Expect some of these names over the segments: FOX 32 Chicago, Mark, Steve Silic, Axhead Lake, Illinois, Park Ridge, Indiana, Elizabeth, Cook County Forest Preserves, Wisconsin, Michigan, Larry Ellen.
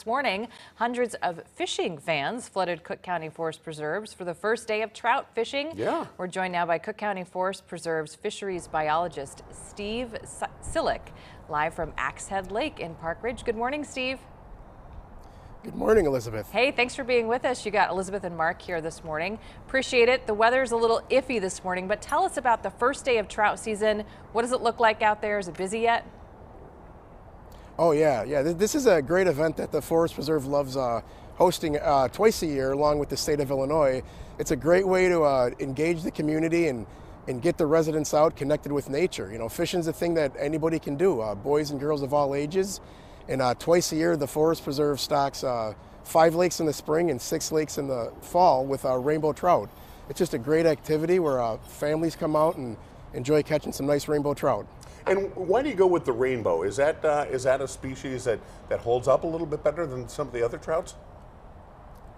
This morning, hundreds of fishing vans flooded Cook County Forest Preserves for the first day of trout fishing. Yeah. We're joined now by Cook County Forest Preserves fisheries biologist Steve Silic, live from Axhead Lake in Park Ridge. Good morning, Steve. Good morning, Elizabeth. Hey, thanks for being with us. You got Elizabeth and Mark here this morning. Appreciate it. The weather's a little iffy this morning, but tell us about the first day of trout season. What does it look like out there? Is it busy yet? Oh yeah. This is a great event that the Forest Preserve loves hosting twice a year, along with the state of Illinois. It's a great way to engage the community and get the residents out, connected with nature. You know, fishing's a thing that anybody can do, boys and girls of all ages. And twice a year, the Forest Preserve stocks 5 lakes in the spring and 6 lakes in the fall with rainbow trout. It's just a great activity where families come out and enjoy catching some nice rainbow trout. And why do you go with the rainbow? Is that a species that holds up a little bit better than some of the other trouts?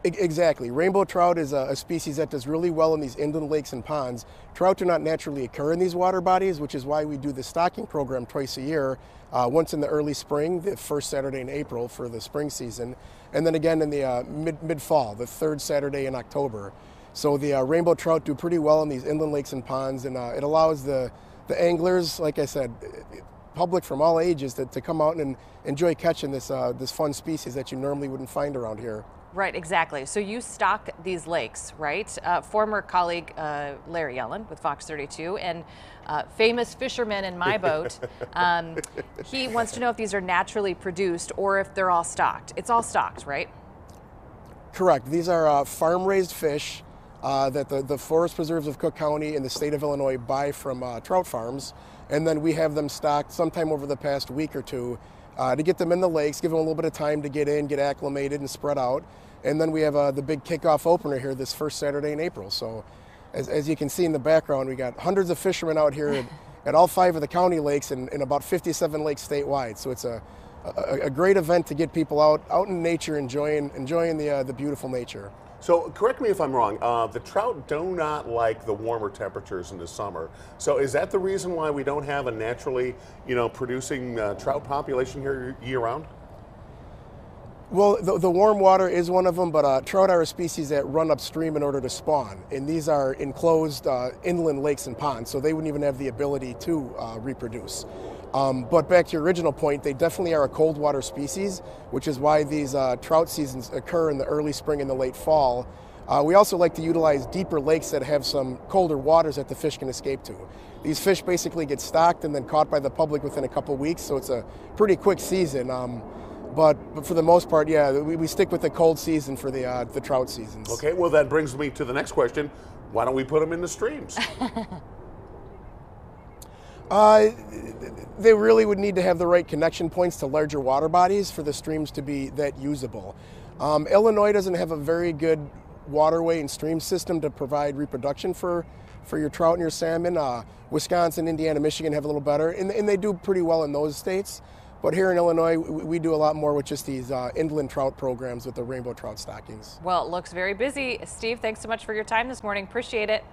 Exactly. Rainbow trout is a species that does really well in these inland lakes and ponds. Trout do not naturally occur in these water bodies, which is why we do the stocking program twice a year, once in the early spring, the first Saturday in April for the spring season, and then again in the mid-fall, the third Saturday in October. So the rainbow trout do pretty well in these inland lakes and ponds, and it allows the anglers, like I said, public from all ages, to come out and enjoy catching this fun species that you normally wouldn't find around here. Right, exactly. So you stock these lakes, right? Former colleague Larry Ellen with FOX 32 and famous fisherman in my boat, he wants to know if these are naturally produced or if they're all stocked. It's all stocked, right? Correct. These are farm-raised fish that the Forest Preserves of Cook County and the state of Illinois buy from trout farms, and then we have them stocked sometime over the past week or two to get them in the lakes, give them a little bit of time to get in, get acclimated and spread out. And then we have the big kickoff opener here this first Saturday in April. So as you can see in the background, we got hundreds of fishermen out here at all 5 of the county lakes and about 57 lakes statewide. So it's a great event to get people out in nature, enjoying the beautiful nature. So correct me if I'm wrong, the trout do not like the warmer temperatures in the summer. So is that the reason why we don't have a naturally, producing trout population here year-round? Well, the warm water is one of them, but trout are a species that run upstream in order to spawn. And these are enclosed inland lakes and ponds, so they wouldn't even have the ability to reproduce. But back to your original point, they definitely are a cold water species, which is why these trout seasons occur in the early spring and the late fall. We also like to utilize deeper lakes that have some colder waters that the fish can escape to. These fish basically get stocked and then caught by the public within a couple weeks, so it's a pretty quick season. But for the most part, yeah, we stick with the cold season for the trout seasons. Okay, well that brings me to the next question. Why don't we put them in the streams? They really would need to have the right connection points to larger water bodies for the streams to be that usable. Illinois doesn't have a very good waterway and stream system to provide reproduction for your trout and your salmon. Wisconsin, Indiana, Michigan have a little better, and they do pretty well in those states. But here in Illinois, we do a lot more with just these inland trout programs with the rainbow trout stockings. Well, it looks very busy. Steve, thanks so much for your time this morning. Appreciate it.